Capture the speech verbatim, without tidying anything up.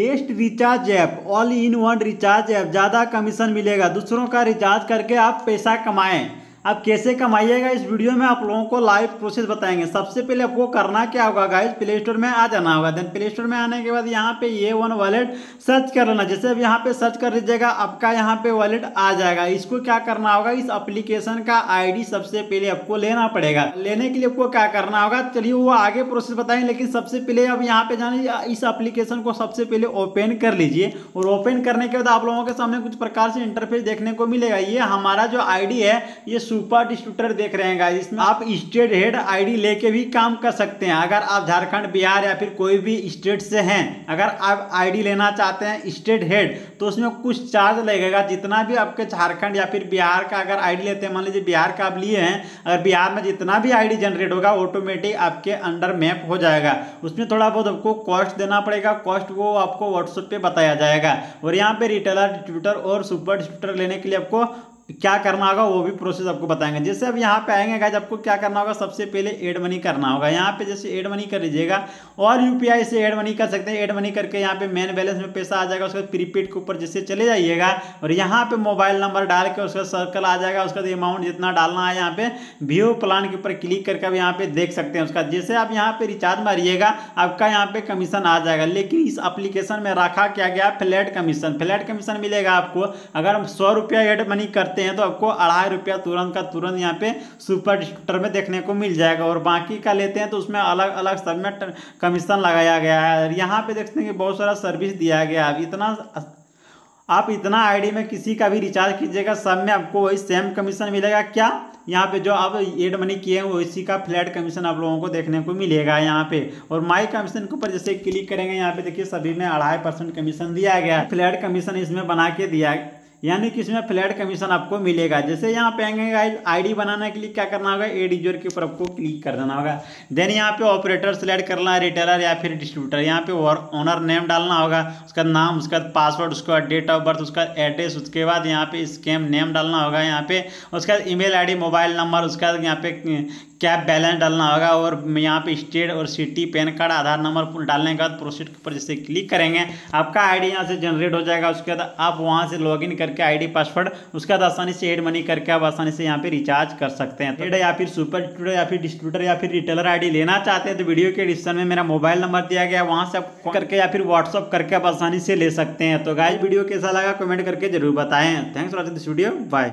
Best recharge app, all in one recharge app, ज़्यादा commission मिलेगा। दूसरों का रिचार्ज करके आप पैसा कमाएं। आप कैसे कमाइएगा इस वीडियो में आप लोगों को लाइव प्रोसेस बताएंगे। सबसे पहले आपको करना क्या होगा गाइस, प्ले स्टोर में आ जाना होगा। देन प्ले स्टोर में आने के बाद यहाँ पे ये वन वॉलेट सर्च कर लेना। जैसे अब यहाँ पे सर्च कर लीजिएगा, आपका यहाँ पे वॉलेट आ जाएगा। इसको क्या करना होगा, इस एप्लीकेशन का आईडी सबसे पहले आपको लेना पड़ेगा। लेने के लिए आपको क्या करना होगा, चलिए वो आगे प्रोसेस बताएंगे, लेकिन सबसे पहले अब यहाँ पे जाना, इस एप्लीकेशन को सबसे पहले ओपन कर लीजिए। और ओपन करने के बाद आप लोगों के सामने कुछ प्रकार से इंटरफेस देखने को मिलेगा। ये हमारा जो आईडी है, ये सुपर डिस्ट्रीब्यूटर देख रहे हैं गाइस, इसमें आप स्टेट हेड आईडी लेके भी काम कर सकते हैं। अगर आप झारखंड, बिहार या फिर कोई भी स्टेट से हैं, अगर आप आईडी लेना चाहते हैं स्टेट हेड, तो उसमें कुछ चार्ज लगेगा। जितना भी आपके झारखंड या फिर बिहार का अगर आईडी लेते हैं, मान लीजिए बिहार का आप लिए हैं, अगर बिहार में जितना भी आईडी जनरेट होगा ऑटोमेटिक आपके अंडर मैप हो जाएगा। उसमें थोड़ा बहुत आपको कॉस्ट देना पड़ेगा, कॉस्ट वो आपको व्हाट्सएप पे बताया जाएगा। और यहाँ पे रिटेलर, डिस्ट्रीब्यूटर और सुपर डिस्ट्रीब्यूटर लेने के लिए आपको क्या करना होगा वो भी प्रोसेस आपको बताएंगे। जैसे अब यहाँ पे आएंगे गाइस, आपको क्या करना होगा, सबसे पहले एड मनी करना होगा। यहाँ पे जैसे एड मनी कर लीजिएगा, और यूपीआई से एड मनी कर सकते हैं। एड मनी करके यहाँ पे मेन बैलेंस में पैसा आ जाएगा, उसके बाद प्रीपेड के ऊपर जैसे चले जाइएगा। और यहाँ पे मोबाइल नंबर डाल के उसका सर्कल आ जाएगा, उसका अमाउंट जितना डालना है यहाँ पे व्यू प्लान के ऊपर क्लिक करके आप यहाँ पे देख सकते हैं उसका। जैसे आप यहाँ पे रिचार्ज मारिएगा, आपका यहाँ पे कमीशन आ जाएगा। लेकिन इस एप्लीकेशन में रखा क्या गया, फ्लैट कमीशन। फ्लैट कमीशन मिलेगा आपको, अगर हम सौ रुपया एड मनी करते हैं तो आपको अढ़ाई रुपया तुरंत का तुरंत यहाँ पे सुपर डिस्ट्रीब्यूटर में देखने को मिल जाएगा। और बाकी का लेते हैं तो उसमें अलग अलग सब में कमीशन लगाया गया है। यहाँ पे देखते हैं कि बहुत सारा सर्विस दिया गया है। इतना आप इतना आईडी में किसी का भी रिचार्ज कीजिएगा, सब में आपको वही सेम कमीशन मिलेगा। क्या यहाँ पे जो आप एड मनी किए हैं उसी का फ्लैट कमीशन आप लोगों को देखने को मिलेगा यहाँ पे। और माई कमीशन के ऊपर जैसे क्लिक करेंगे, यहाँ पे देखिए सभी में अढ़ाई परसेंट कमीशन दिया गया है। फ्लैट कमीशन इसमें बना के दिया है, यानी कि इसमें फ्लैट कमीशन आपको मिलेगा। जैसे यहाँ पे आएंगे गाइस, आईडी बनाने के लिए क्या करना होगा, एड यूजर के ऊपर आपको क्लिक कर देना होगा। देन यहाँ पे ऑपरेटर सेलेक्ट करना है, रिटेलर या फिर डिस्ट्रीब्यूटर। यहाँ पे ओनर नेम डालना होगा, उसका नाम, उसका पासवर्ड, उसका डेट ऑफ बर्थ, उसका एड्रेस। उसके बाद यहाँ पे स्कैम नेम डालना होगा, यहाँ पे उसका ईमेल आईडी, मोबाइल नंबर, उसका यहाँ पे कैप बैलेंस डालना होगा। और यहाँ पे स्टेट और city, PAN card, Aadhaar number डालने के बाद प्रोसीड के ऊपर जैसे क्लिक करेंगे, आपका आईडी यहाँ से जनरेट हो जाएगा। उसके बाद आप वहाँ से लॉगिन करके आईडी, पासवर्ड, उसके बाद आसानी से एड मनी करके आप आसानी से यहाँ पे रिचार्ज कर सकते हैं। एड या फिर सुपर डिस्ट्रीब्यूटर या फिर डिस्ट्रीब्यूटर या फिर रिटेलर आईडी लेना चाहते हैं तो वीडियो के डिस्क्रिप्शन में मेरा मोबाइल नंबर दिया गया है, वहाँ से आप कॉल करके या फिर व्हाट्सअप करके आप आसानी से ले सकते हैं। तो गाइस वीडियो कैसा लगा कमेंट करके जरूर बताएं। Thanks for watching this video, bye.